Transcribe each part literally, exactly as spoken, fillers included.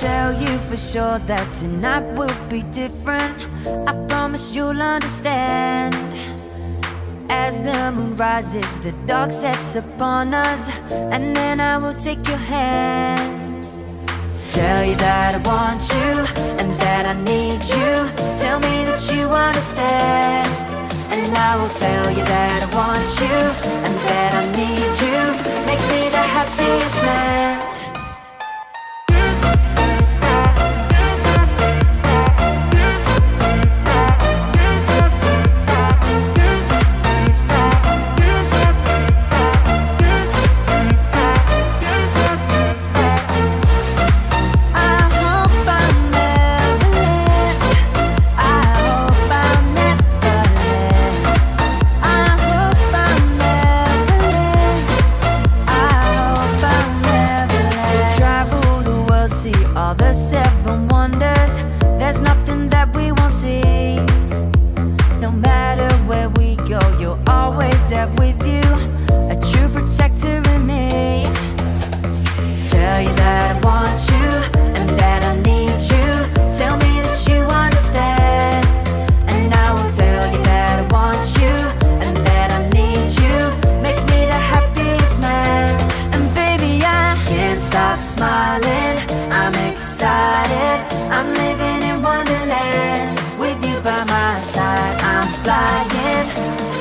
tell you for sure that tonight will be different. I promise you'll understand. As the moon rises, the dark sets upon us, and then I will take your hand. Tell you that I want you, and that I need you. Tell me that you understand. And I will tell you that I want you, and that I need you. Make me the happiest man.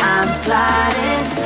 I'm gliding.